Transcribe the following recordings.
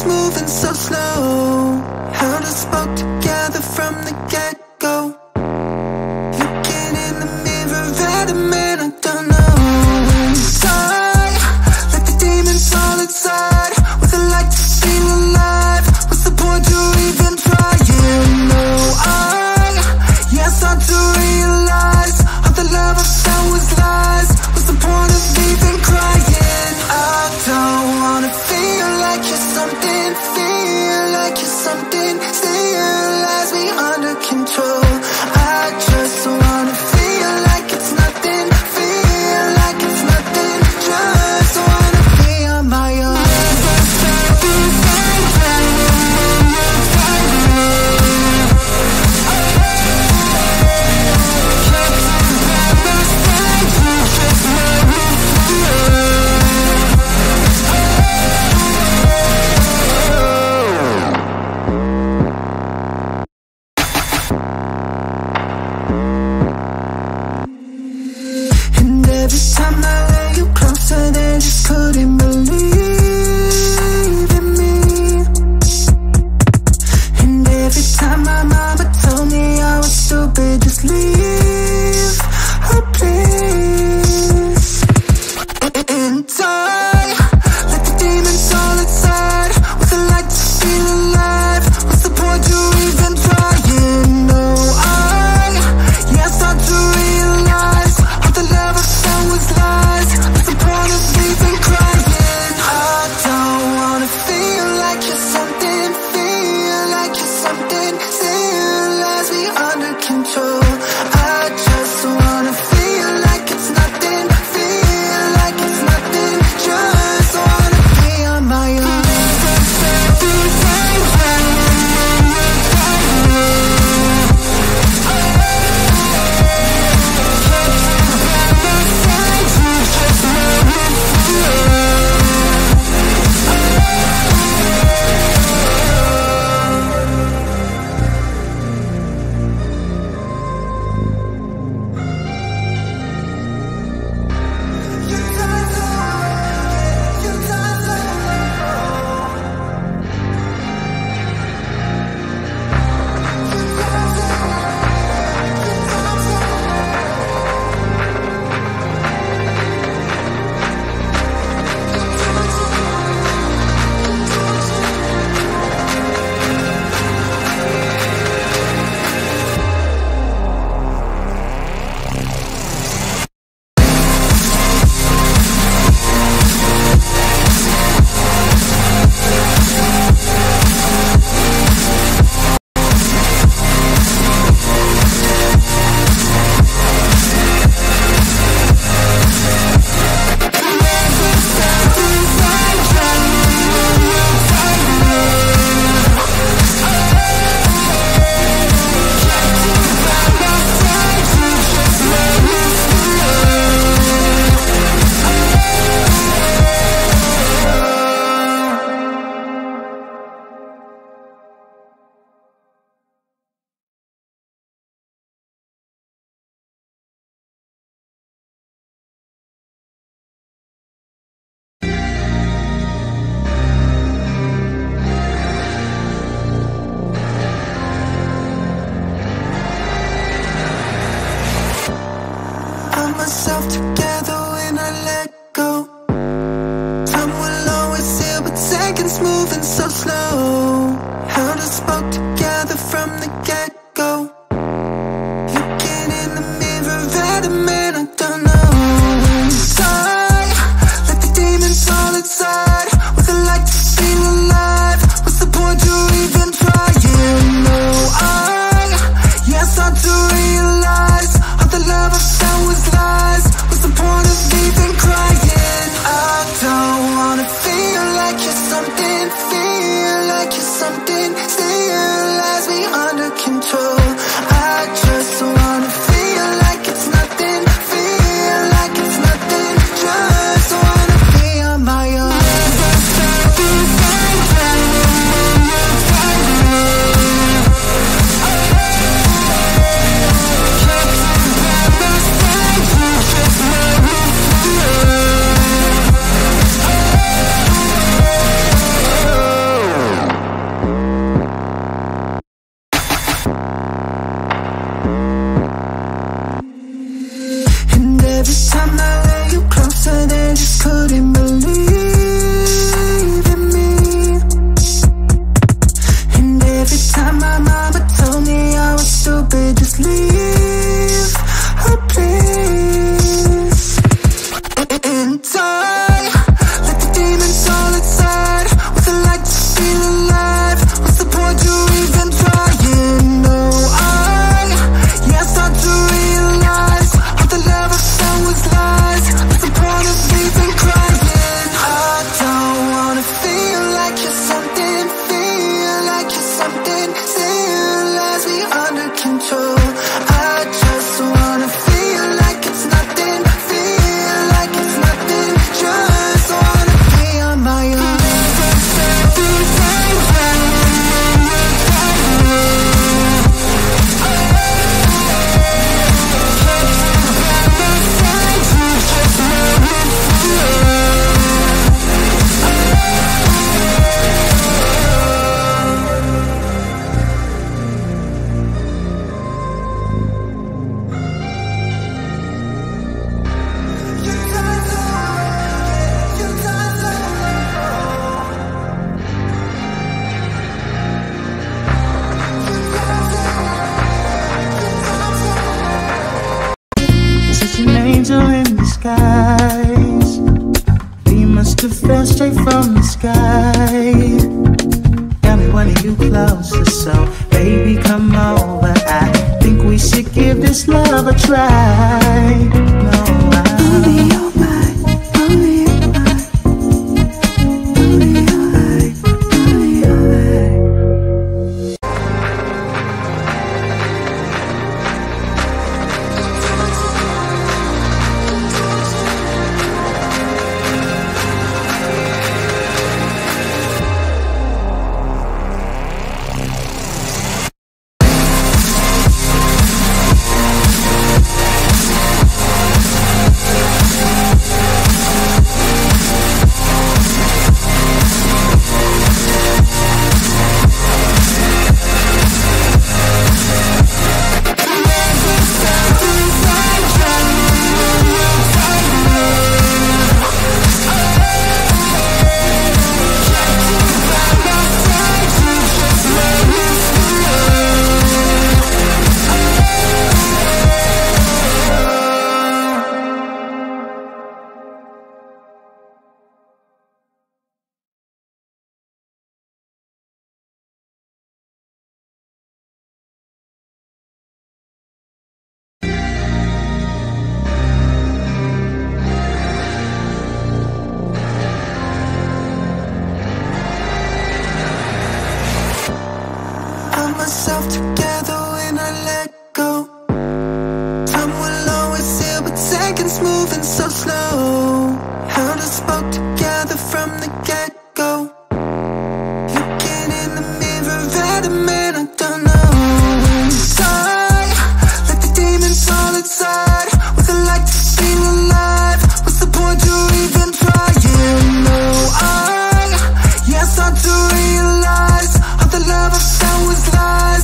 is moving so slow. How to smoke together from the get-go. Looking in the mirror at a man I don't know. Sigh, let the demons all inside. Would I like to feel alive? What's the point to even try? You know I start to realize all the love I found was lies. What's the point of even crying? I don't wanna feel like you're something, feel like you're something. Serialize me under control. I just wanna feel like it's nothing, feel like it's nothing. Just wanna be on my own. Together when I let go. Time will always heal, but seconds moving so slow. How to smoke together from the get-go. Looking in the mirror at a man I don't know. Sigh, let the demons all inside. Would I like to feel alive? What's the point to even try? You know I start to realize all the love I found was lies. What's the point of even crying? I don't wanna feel like you're something, feel like you're something. Serialize me under control. I just wanna feel like it's nothing, feel like it's nothing. Just wanna be on my own. from the sky. Tell me when are you closer, so baby come over. I think we should give this love a try. No, I together when I let go. Time will always heal, but seconds moving so slow. How to spoke together from the get-go. Looking in the mirror at a man I don't know. Inside, let the demons all inside. With a light to feel alive. What's the point to even trying? No, I start to realize all the love I found was lies.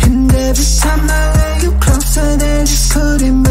And every time I lay you closer, they just couldn't.